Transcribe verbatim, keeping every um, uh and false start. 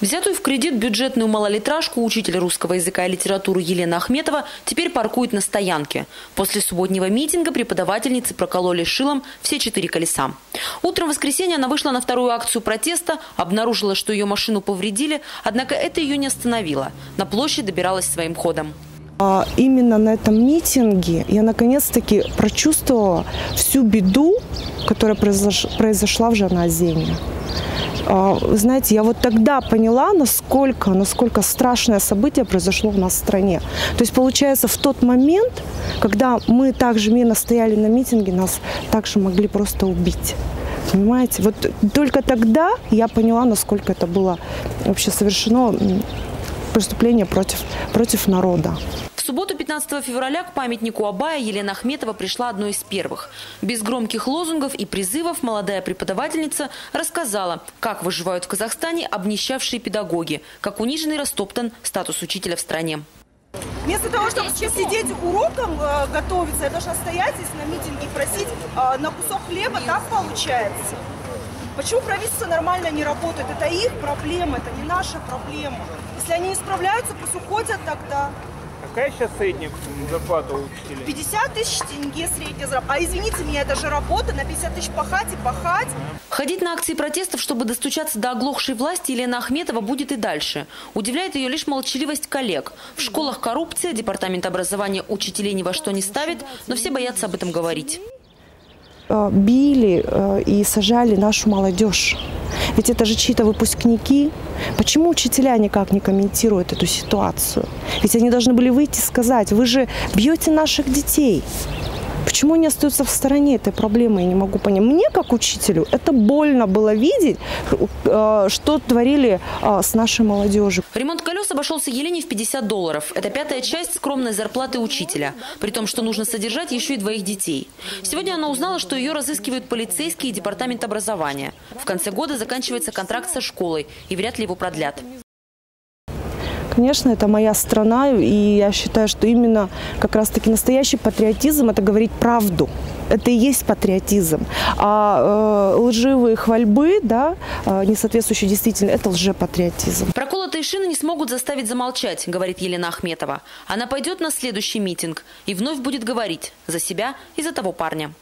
Взятую в кредит бюджетную малолитражку учитель русского языка и литературы Елена Ахметова теперь паркует на стоянке. После субботнего митинга преподавательницы прокололи шилом все четыре колеса. Утром воскресенья она вышла на вторую акцию протеста, обнаружила, что ее машину повредили, однако это ее не остановило. На площадь добиралась своим ходом. А именно на этом митинге я наконец-таки прочувствовала всю беду, которая произошла в Жанаозене. Вы знаете, я вот тогда поняла, насколько, насколько страшное событие произошло в нашей стране. То есть, получается, в тот момент, когда мы также мирно стояли на митинге, нас также могли просто убить. Понимаете? Вот только тогда я поняла, насколько это было вообще совершено преступление против, против народа. В субботу пятнадцатого февраля к памятнику Абая Елена Ахметова пришла одной из первых. Без громких лозунгов и призывов молодая преподавательница рассказала, как выживают в Казахстане обнищавшие педагоги, как унижен и растоптан статус учителя в стране. Вместо того, чтобы сидеть уроком, готовиться, я должна стоять здесь на митинге и просить на кусок хлеба, так получается. Почему правительство нормально не работает? Это их проблема, это не наша проблема. Если они не справляются, пусть уходят тогда. Какая сейчас средняя зарплата у учителя? пятьдесят тысяч тенге средняя зарплата. А извините меня, это же работа, на пятьдесят тысяч пахать и пахать. Ходить на акции протестов, чтобы достучаться до оглохшей власти, Елена Ахметова будет и дальше. Удивляет ее лишь молчаливость коллег. В школах коррупция, департамент образования учителей ни во что не ставит, но все боятся об этом говорить. Били и сажали нашу молодежь. Ведь это же чьи-то выпускники. Почему учителя никак не комментируют эту ситуацию? Ведь они должны были выйти и сказать: вы же бьете наших детей. Почему они остаются в стороне этой проблемы, я не могу понять. Мне, как учителю, это больно было видеть, что творили с нашей молодежью. Ремонт колес обошелся Елене в пятьдесят долларов. Это пятая часть скромной зарплаты учителя. При том, что нужно содержать еще и двоих детей. Сегодня она узнала, что ее разыскивают полицейские и департамент образования. В конце года заканчивается контракт со школой, и вряд ли его продлят. Конечно, это моя страна, и я считаю, что именно как раз-таки настоящий патриотизм – это говорить правду. Это и есть патриотизм. А э, лживые хвальбы, да, э, несоответствующие действительно, это лжепатриотизм. Проколотые шины не смогут заставить замолчать, говорит Елена Ахметова. Она пойдет на следующий митинг и вновь будет говорить за себя и за того парня.